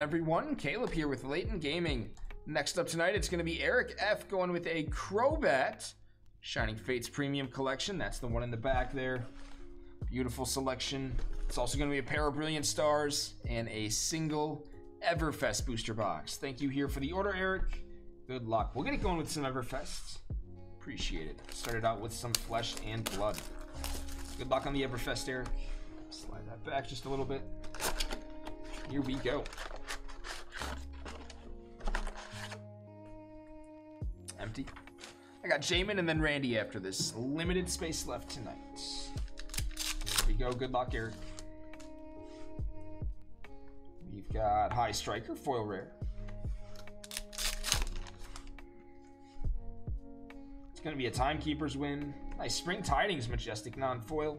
Everyone, Caleb here with Layton Gaming. Next up tonight, it's going to be Eric F going with a Crobat Shining Fates Premium Collection. That's the one in the back there. Beautiful selection. It's also going to be a pair of Brilliant Stars and a single Everfest booster box. Thank you here for the order, Eric. Good luck. We'll get it going with some Everfest. Appreciate it. Started out with some Flesh and Blood. Good luck on the Everfest, Eric. Slide that back just a little bit. Here we go. Empty. I got Jamin and then Randy after this. Limited space left tonight. There we go. Good luck, Eric. We've got High Striker, foil rare. It's going to be a Timekeeper's Win. Nice Spring Tidings, Majestic non-foil.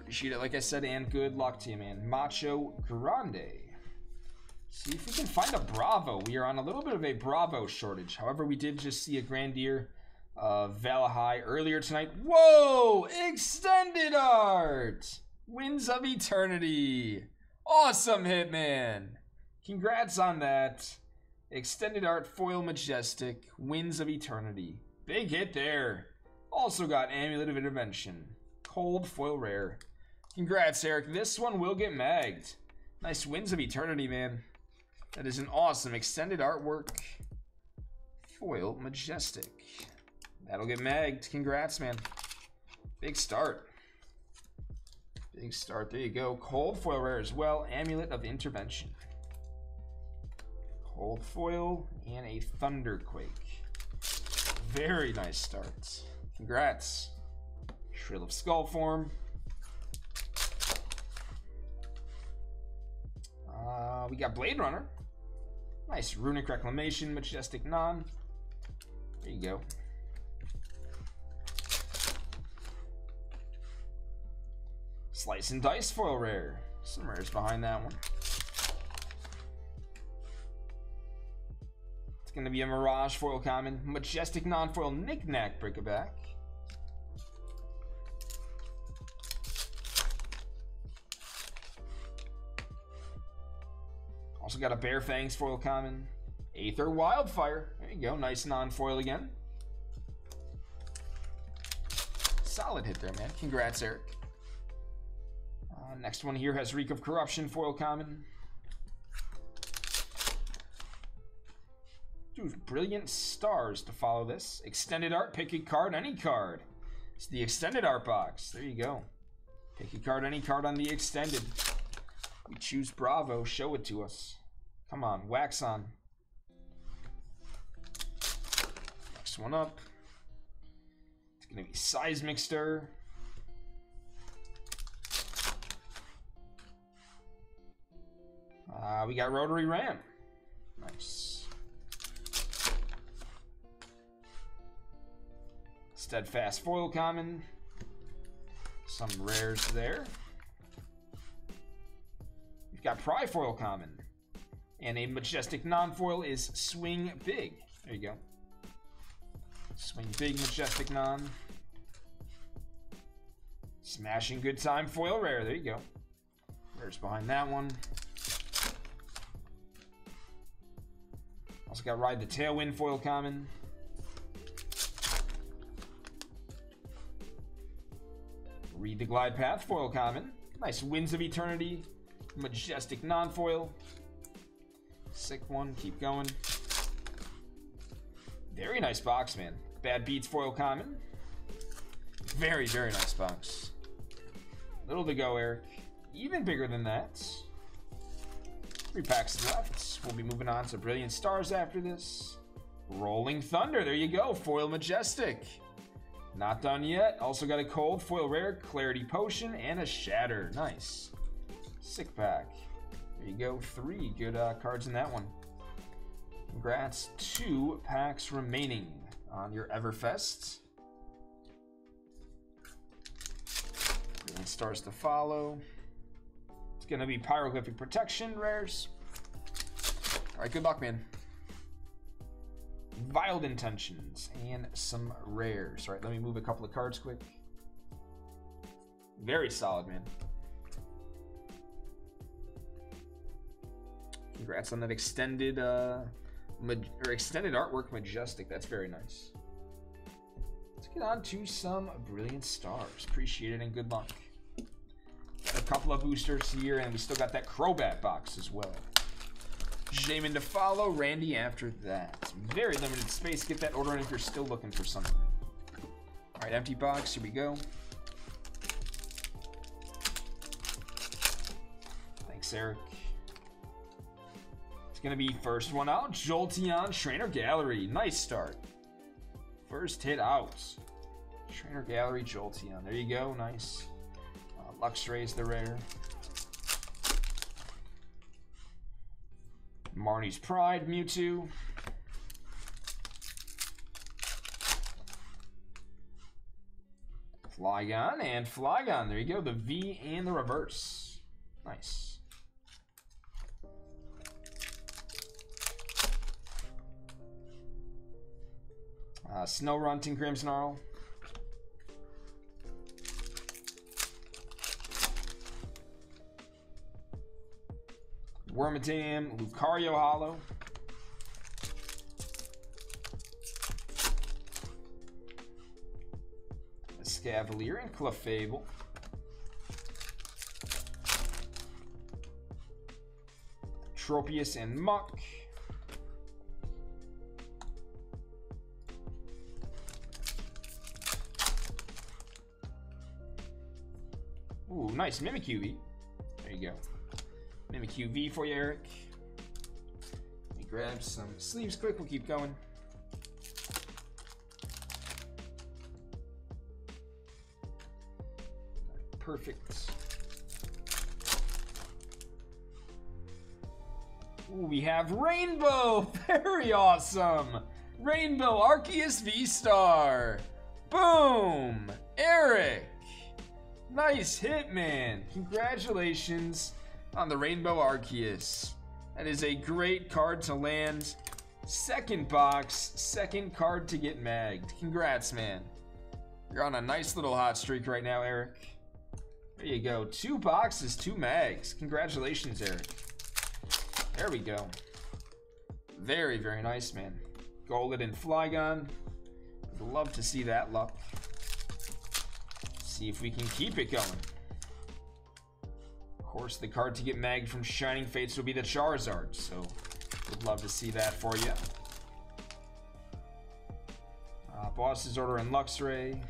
Appreciate it, like I said, and good luck to you, man. Macho Grande. See if we can find a Bravo. We are on a little bit of a Bravo shortage. However, we did just see a Grandeur Valhay earlier tonight. Whoa! Extended art! Winds of Eternity. Awesome hit, man. Congrats on that. Extended art, foil majestic, Winds of Eternity. Big hit there. Also got Amulet of Intervention. Cold foil rare. Congrats, Eric. This one will get magged. Nice Winds of Eternity, man. That is an awesome extended artwork. Foil majestic. That'll get magged. Congrats, man. Big start. Big start. There you go. Cold foil rare as well. Amulet of Intervention. Cold foil and a Thunderquake. Very nice start. Congrats. Thrill of Skull Form. We got Blade Runner. Nice Runic Reclamation, Majestic Non. There you go. Slice and Dice foil rare. Some rares behind that one. It's going to be a Mirage foil common. Majestic Non-foil Knick-Knack Brick-a-Back. Also got a Bear Fangs foil common. Aether Wildfire. There you go. Nice non-foil again. Solid hit there, man. Congrats, Eric. Next one here has Reek of Corruption foil common. Dude, Brilliant Stars to follow this. Extended art, pick a card, any card. It's the extended art box. There you go. Pick a card, any card on the extended. We choose Bravo. Show it to us. Come on, wax on. Next one up. It's gonna be Seismic Stir. We got Rotary Ram. Nice. Steadfast foil common. Some rares there. Got Pry foil common. And a majestic non-foil is Swing Big. There you go. Swing Big, majestic non. Smashing Good Time foil rare. There you go. Rares behind that one. Also got Ride the Tailwind foil common. Read the Glide Path foil common. Nice Winds of Eternity. Majestic non-foil. Sick one. Keep going. Very nice box, man. Bad Beats foil common. Very, very nice box. Little to go, Eric. Even bigger than that. 3 packs left. We'll be moving on to Brilliant Stars after this. Rolling Thunder. There you go. Foil majestic. Not done yet. Also got a cold foil rare, Clarity Potion, and a Shatter. Nice. Sick pack. There you go. 3 good cards in that one. Congrats. 2 packs remaining on your Everfest. Brilliant Stars to follow. It's going to be Pyroglyphic Protection rares. All right. Good luck, man. Wild Intentions and some rares. All right. Let me move a couple of cards quick. Very solid, man. Congrats on that extended extended artwork, Majestic. That's very nice. Let's get on to some Brilliant Stars. Appreciate it and good luck. Got a couple of boosters here, and we still got that Crobat box as well. Jamin to follow, Randy after that. Very limited space. Get that order in if you're still looking for something. All right, empty box. Here we go. Thanks, Eric. It's going to be first one out. Jolteon, Trainer Gallery. Nice start. First hit out. Trainer Gallery, Jolteon. There you go. Nice. Luxray is the rare. Marnie's Pride, Mewtwo. Flygon and Flygon. There you go. The V and the reverse. Nice. Snow Run, Tinkrim Snarl. Wormadam, Lucario Hollow. Escavalier and Clefable. Tropius and Muck. Ooh, nice Mimikyu V. There you go. Mimikyu V for you, Eric. Let me grab some sleeves quick. We'll keep going. Perfect. Ooh, we have Rainbow. Very awesome. Rainbow Arceus V-Star. Boom. Eric. Nice hit, man. Congratulations on the Rainbow Arceus. That is a great card to land. Second box, second card to get magged. Congrats, man. You're on a nice little hot streak right now, Eric. There you go. Two boxes, two mags. Congratulations, Eric. There we go. Very, very nice, man. Golden and Flygon. Would love to see that luck. See if we can keep it going. Of course, the card to get magged from Shining Fates will be the Charizard, so would love to see that for you. Boss's Order and Luxray.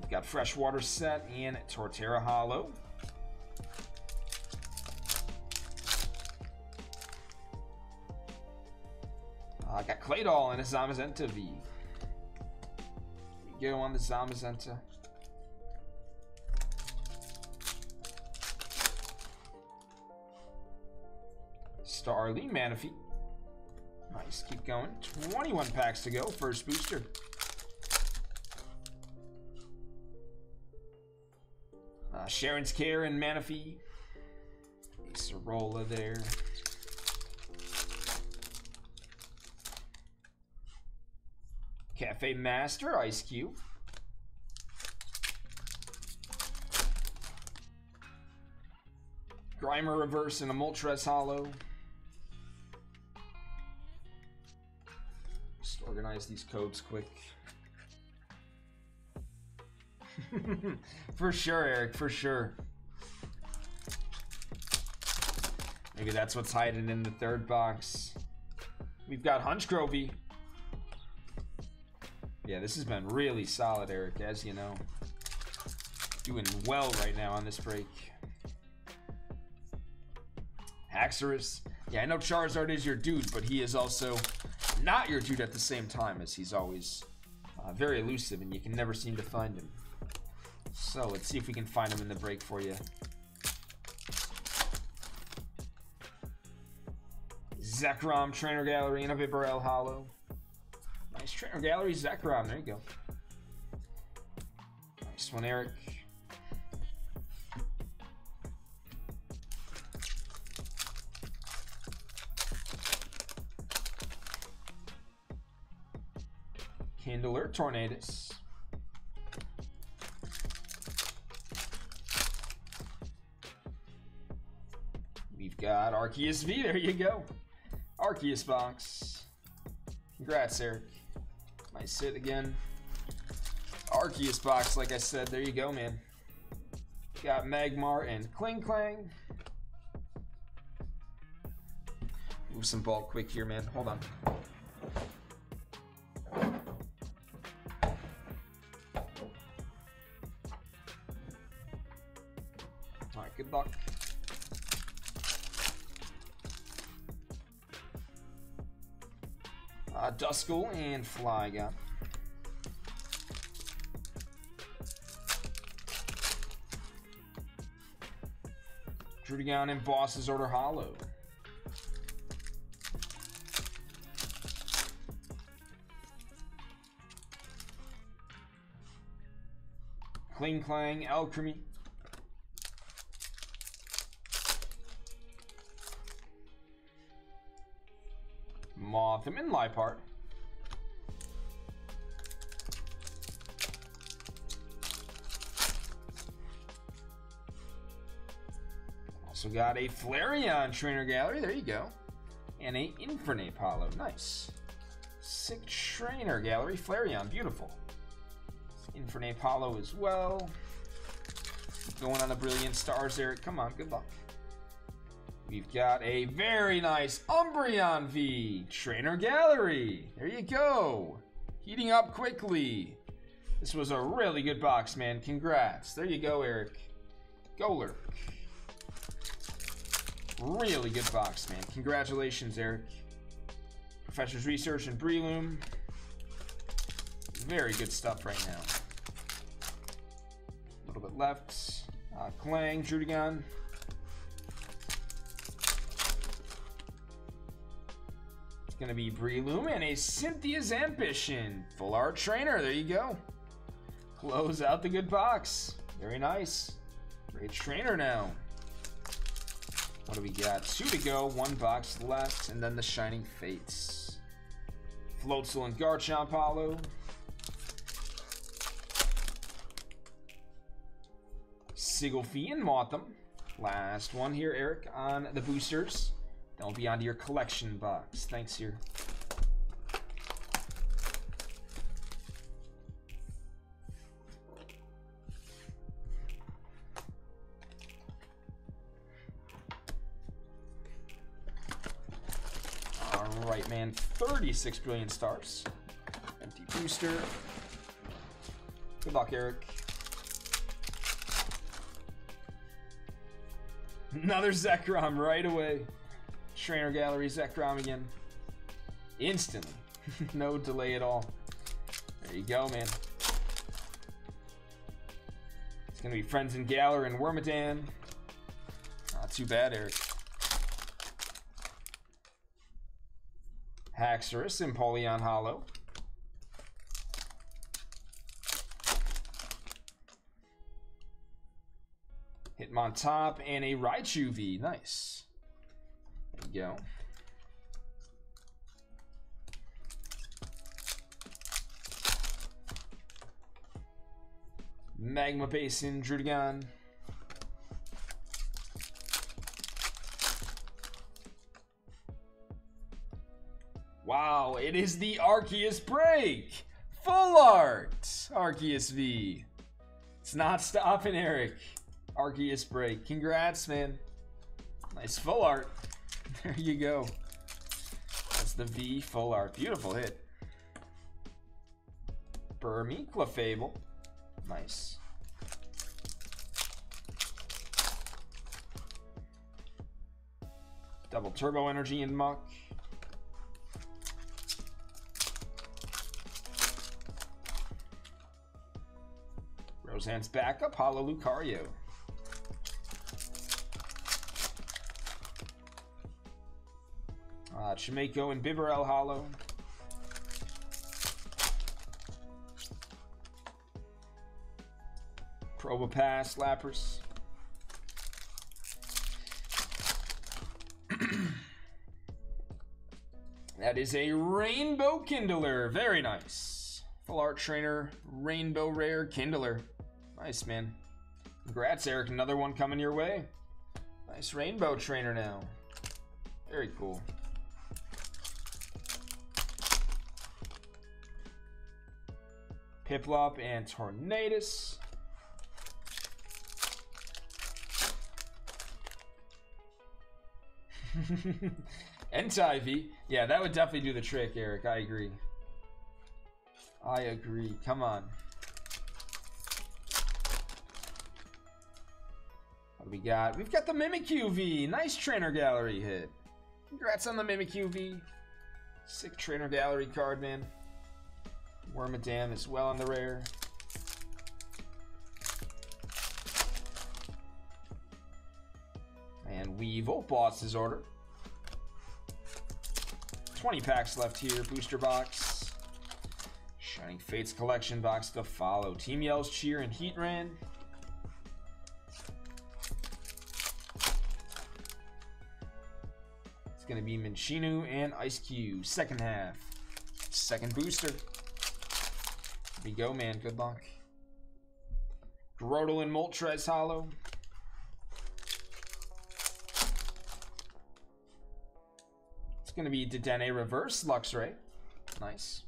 We've got Freshwater Set and Torterra Hollow. I got Claydol and a Zamazenta V. Go on the Zamazenta. Starly, Manaphy. Nice, keep going. 21 packs to go. First booster. Sharon's Care and Manaphy. Acerola there. Cafe Master, Ice Cube. Grimer Reverse and a Moltres Hollow. Just organize these codes quick. For sure, Eric, for sure. Maybe that's what's hiding in the third box. We've got Hunchgrove. Yeah, this has been really solid, Eric, as you know. Doing well right now on this break. Haxorus. Yeah, I know Charizard is your dude, but he is also not your dude at the same time, as he's always very elusive, and you can never seem to find him. So, let's see if we can find him in the break for you. Zekrom, Trainer Gallery, and a Viborel Hollow. Nice Trainer Gallery, Zekrom. There you go. Nice one, Eric. Kindler, Tornadus. got Arceus V. There you go. Arceus Box. Congrats, Eric. Might sit again. Arceus Box, like I said. There you go, man. Got Magmar and Kling Klang. Move some ball quick here, man. Hold on. Alright, good luck. Duskull and Flygon. Drudion and Boss's Order Hollow. Kling Klang, Alchemy. Motham and Liepard. Also got a Flareon Trainer Gallery, there you go. And a Infernape Hollow, nice. Sick Trainer Gallery, Flareon, beautiful. Infernape Hollow as well. Going on the Brilliant Stars, Eric. Come on, good luck. We've got a very nice Umbreon V Trainer Gallery. There you go. Heating up quickly. This was a really good box, man. Congrats. There you go, Eric. Go Lurk. Really good box, man. Congratulations, Eric. Professor's Research and Breloom. Very good stuff right now. A little bit left. Klang, Drudion. It's going to be Breloom and a Cynthia's Ambition. Full Art Trainer. There you go. Close out the good box. Very nice. Great Trainer now. What do we got? Two to go. One box left. And then the Shining Fates. Floatzel and Garchomp Hollow. Sigalfy and Motham. Last one here, Eric, on the boosters. Then we'll be onto your collection box. Thanks, here. All right, man. 36 Brilliant Stars. Empty booster. Good luck, Eric. Another Zekrom right away. Trainer Gallery Zekrom again. Instantly. No delay at all. There you go, man. It's going to be Friends in Galar and Wormadam. Not too bad, Eric. Haxorus and Empoleon Hollow. Hitmontop and a Raichu V. Nice. There we go. Magma Basin, Drudion. Wow, it is the Arceus break. Full Art Arceus V. It's not stopping, Eric. Arceus break. Congrats, man. Nice Full Art. There you go. That's the V Full Art. Beautiful hit. Burmy, Clefable. Nice. Double Turbo Energy and Muck. Roseanne's backup, Hollow Lucario. Chimeiko and Bibarel Hollow. Probopass, Lapras. That is a Rainbow Kindler. Very nice. Full Art Trainer, Rainbow Rare Kindler. Nice, man. Congrats, Eric. Another one coming your way. Nice rainbow trainer now. Very cool. Piplup and Tornadus. Entivy. Yeah, that would definitely do the trick, Eric. I agree. I agree. Come on. What do we got? We've got the Mimikyu V. Nice Trainer Gallery hit. Congrats on the Mimikyu V. Sick Trainer Gallery card, man. Wormadam is well on the rare. And Weevil, Boss's Order. 20 packs left here. Booster box. Shining Fates collection box to follow. Team Yell's Cheer and Heatran. It's going to be Minchinu and Ice Cube. Second half. Second booster. Here we go, man. Good luck. Groudon and Moltres Hollow. It's going to be Dedenne Reverse Luxray. Nice.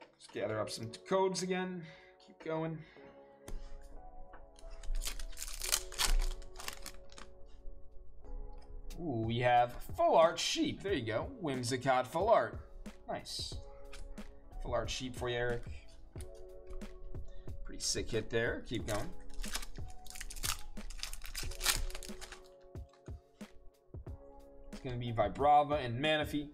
Let's gather up some codes again. Keep going. Ooh, we have Full Art Sheep. There you go. Whimsicott Full Art. Nice. Full Art Sheep for you, Eric. Pretty sick hit there. Keep going. It's going to be Vibrava and Manaphy.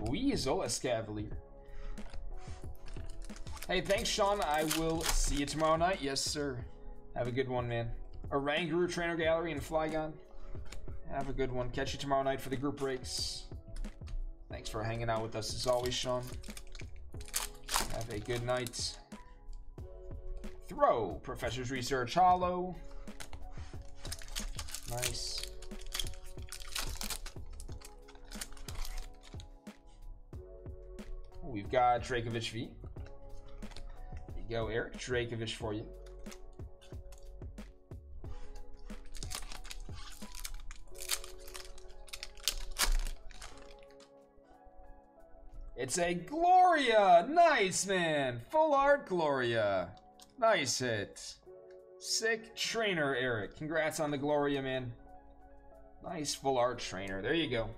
Weezil Escavalier. Hey, thanks, Sean. I will see you tomorrow night. Yes, sir. Have a good one, man. Oranguru Trainer Gallery and Flygon. Have a good one. Catch you tomorrow night for the group breaks. Thanks for hanging out with us as always, Sean. Have a good night. Throw, Professor's Research Hollow. Nice. We've got Dracovic V. There you go, Eric. Dracovic for you. It's a Gloria. Nice, man. Full Art Gloria. Nice hit. Sick trainer, Eric. Congrats on the Gloria, man. Nice Full Art trainer. There you go.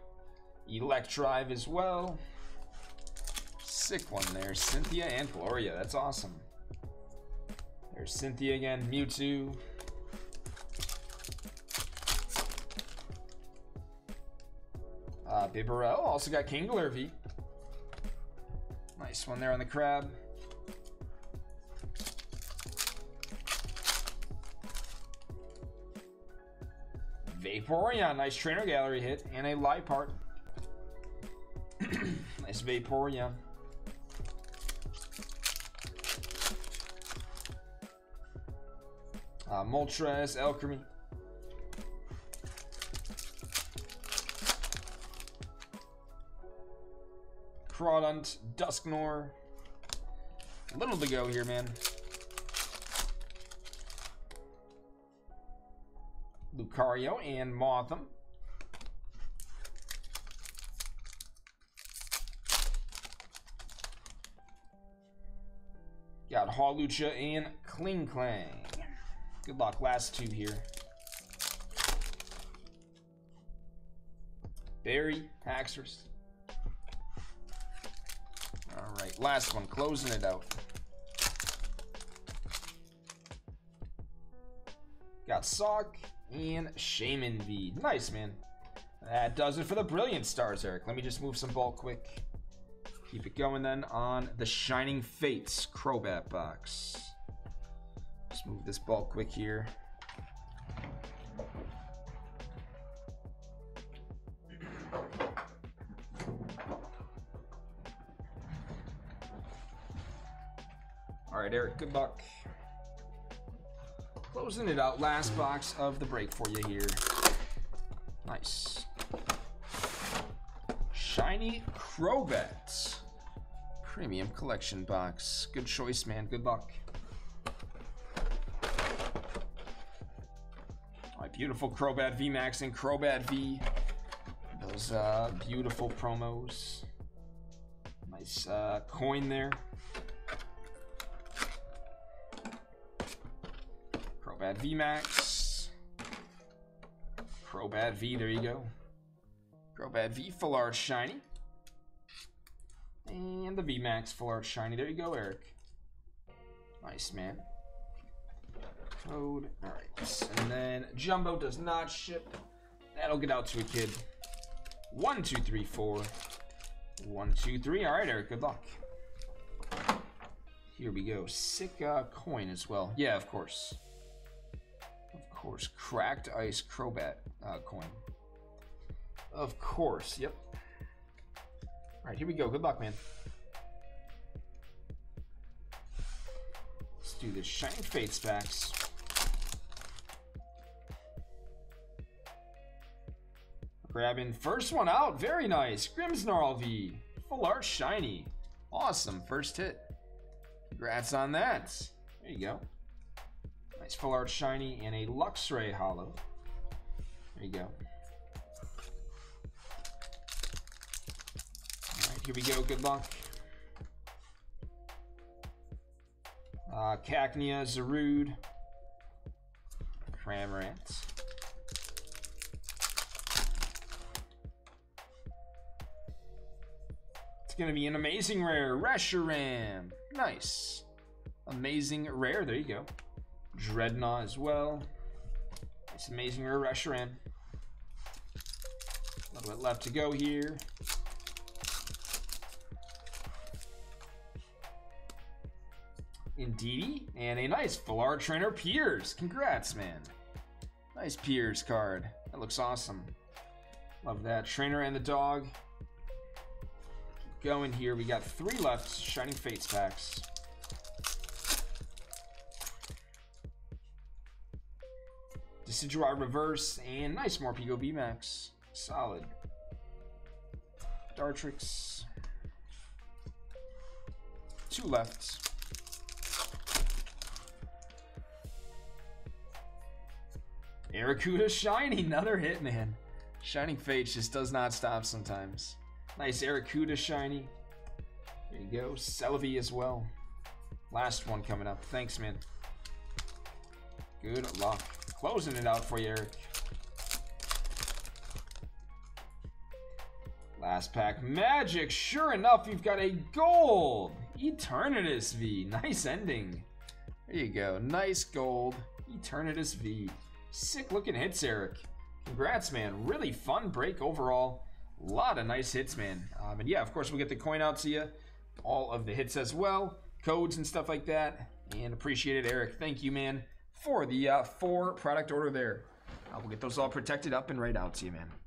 Electrive as well. Sick one there. Cynthia and Gloria. That's awesome. There's Cynthia again. Mewtwo. Bibarel. Also got Kingler V. Nice one there on the crab. Vaporeon, nice Trainer Gallery hit, and a Liepard. Nice Vaporeon. Moltres, Alchemy. Crawdunt, Dusknoir. Little to go here, man. Lucario and Motham. Got Hawlucha and Klingklang. Good luck, last two here. Barry, Haxorus. All right, last one, closing it out. Got Sock and Shaman V. Nice, man. That does it for the Brilliant Stars, Eric. Let me just move some ball quick. Keep it going then on the Shining Fates Crobat box. Let's move this ball quick here. All right, Eric, good luck. Closing it out, last box of the break for you here. Nice. Shiny Crobat. Premium collection box. Good choice, man. Good luck. All right, beautiful Crobat V Max and Crobat V. Those beautiful promos. Nice coin there. Crobat V Max. Crobat V, there you go. Crobat V Full Art Shiny. And the VMAX Full Art Shiny. There you go, Eric. Nice, man. Code. Alright. And then Jumbo does not ship. That'll get out to a kid. 1, 2, 3, 4. 1, 2, 3. Alright, Eric. Good luck. Here we go. Sick coin as well. Yeah, of course. Of course. Cracked Ice Crobat coin. Of course. Yep. All right, here we go. Good luck, man. Let's do this Shining Fates packs. Grabbing first one out. Very nice. Grimmsnarl V. Full Art Shiny. Awesome. First hit. Congrats on that. There you go. Nice Full Art Shiny and a Luxray Hollow. There you go. Here we go, good luck. Cacnea, Zarude, Cramorant. It's gonna be an amazing rare, Reshiram. Nice. Amazing rare, there you go. Dreadnought as well. Nice amazing rare, Reshiram. A little bit left to go here. Indeedee, and a nice Full Art Trainer Piers. Congrats, man. Nice Piers card. That looks awesome. Love that. Trainer and the dog. Keep going here. We got 3 left. Shining Fates packs. Decidueye Reverse, and nice Morpeko VMAX. Solid. Dartrix. 2 left. Aracuda Shiny, another hit, man. Shining Fates just does not stop sometimes. Nice Aracuda Shiny. There you go. Celebi as well. Last one coming up. Thanks, man. Good luck. Closing it out for you, Eric. Last pack. Magic. Sure enough, you've got a gold. Eternatus V. Nice ending. There you go. Nice gold. Eternatus V. Sick looking hits, Eric. Congrats, man. Really fun break overall. A lot of nice hits, man. And yeah, of course, we'll get the coin out to you. All of the hits as well. Codes and stuff like that. And appreciate it, Eric. Thank you, man, for the 4 product order there. We'll get those all protected up and right out to you, man.